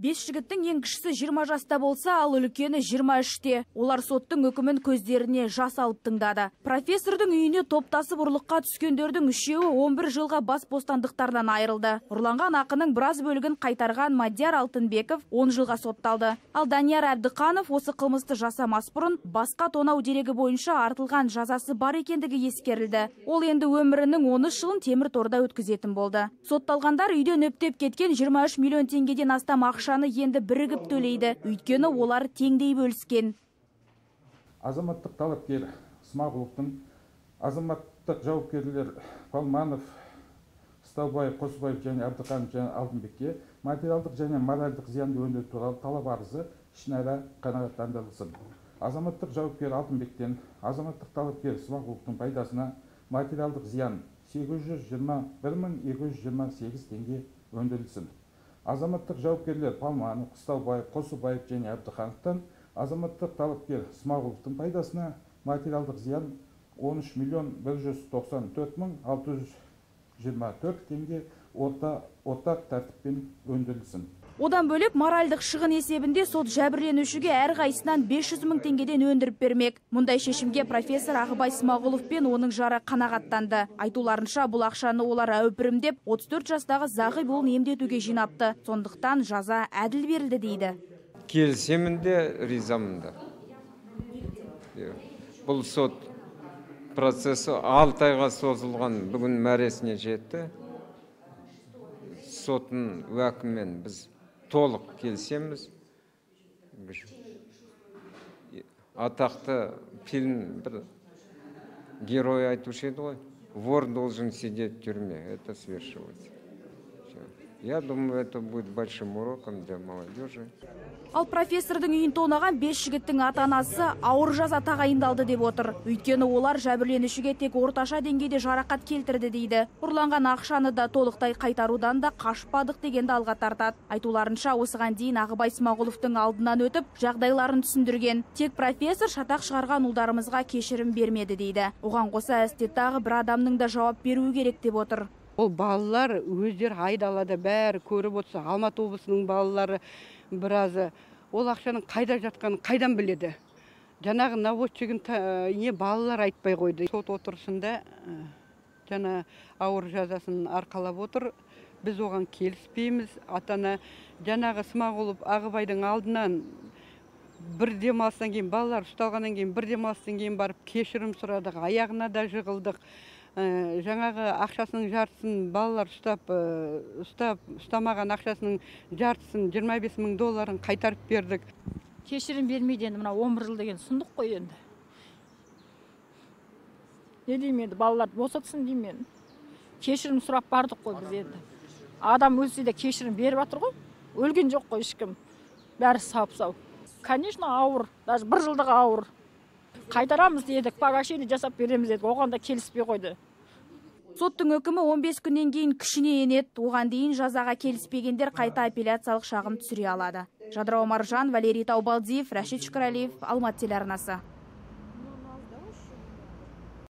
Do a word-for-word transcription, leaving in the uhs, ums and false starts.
Бес жігіттің ең кішісі жиырма жаста болса, ал үлкені жиырма үште. Олар соттың үкімін көздеріне жас алып тыңдады. Профессордың үйіне топтасып ұрлыққа түскендердің үшеуі он бір жылға бас бостандықтардан айырылды. Ұрланған ақының біраз бөлігін қайтарған Мадьяр Алтынбеков он жылға сотталды. Ал Данияр Ардықанов осы қылмысты жасамас бұрын басқа тонау дерегі бойынша артылған жазасы бар екендігі ескерілді. Ол енді өмірінің он үш жылын темір торда өткізетін болды. Сотталғандар үйден өптеп кеткен жиырма үш миллион теңгеден астам ақша Ақшаны енді бірігіп төлейді, өйткені олар теңдей бөліскен. Азаматтық талапкер Смағұловтың, азаматтық жауапкерлер Палманов, Стаубаев, Қосыбаев және Ардықанов және Алтынбекке материалдық және моральдық зиянды өндіру туралы талап арызы ішінара қанағаттандырылсын. Азаматтық жауапкер Алтынбектен, азаматтық талапкер Смағұловтың пайдасына материалдық зиян сегіз жүз жиырма бір мың екі жүз жиырма сегіз теңге өндірілсін. Азаматтық жауапкерлер Палманов, Қыстаубаев, Қосыбаев және Ардықановтан, азаматтық талапкер Смағұловтың пайдасына материалдық зиян он үш миллион бір жүз тоқсан төрт мың алты жүз жиырма төрт теңге ортақ тәртіппен өндірілсін. Одан бөлек моральдық шығын есебінде сот жәбірленушіге әр қайсынан бес жүз мың теңгеден өндіріп бермек. Мұндай шешімге профессор Ағыбай Смағұлов пен оның жары қанағаттанды. Айтуларынша бұл ақшаны олар әупірімдеп отыз төрт жастағы зағип болын емдетуге жинапты. Сондықтан жаза әділ берілді дейді. Келісімінде ризамында. Бұл сот процесі алты айға созылған, бүгін мәресіне жетті. Соттың уәкіммен біз толық келсеміз, атақты фильм бір герой айтушы еді ғой, вор должен сидеть в тюрьме, это свершилось. Я думаю, это будет большим уроком для молодежи. Ал профессордың үйін тонаған бес жігіттің ата-анасы ауыр жаза тағайындалды деп отыр. Өйткені олар жәбірленушіге тек орташа деңгейде жарақат келтірді дейді. Ұрланған ақшаны да толықтай қайтарудан да қашпадық дегенді алға тартады. Айтуларынша осыған дейін Ағыбай Смағұловтың алдынан өтіп, жағдайларын түсіндірген. Тек профессор шатақ шығарған ұлдарымызға кешірім бермеді дейді. Оған қоса әсте тағы бір адамның да жауап беруі керек деп отыр. Ол балалар өздері айдалада бәрі көріп отырса, Алматы облысының балалары біразы. Ол ақшаның қайда жатқанын қайдан біледі? Жаңағы наводчигін не балалар айтпай қойды. Сот отырысында жаңа ауыр жазасын арқалап отыр. Біз оған келіспейміз. Атана жаңағы Смағұлов Ағыбайдың алдынан бір демалыстан кейін, балалар ұсталғаннан кейін бір демалыстан кейін барып кешірім сұрадық, аяғына да жығылдық. Жаңағы ақшасының жартысын балалар ұстамаған ақшасының жартысын жиырма бес мың долларын қайтарып бердік. Кешірім бермейді енді мына он бір жыл деген сұмдық қой енді. Не деймін енді, балаларды босатсын деймін енді. Кешірім сұрап бардық қой біз енді. Адам өлсе де кешірім беріп жатыр ғой. Өлген жоқ қой ешкім. Бәрі сап-сау. Конечно, ауыр. Даже бір жылдығы ауыр. Қайтарамыз дедік, погашение жасап береміз дедік, оған да келіспей қойды. Соттың үкімі он бес күннен кейін күшіне енеді, оған дейін жазаға келіспегендер қайта апелляциялық шағым түсіре алады. Жадыра Омаржан, Валерий Таубалдиев, Рашид Шкаралиев, Алматы телеарнасы.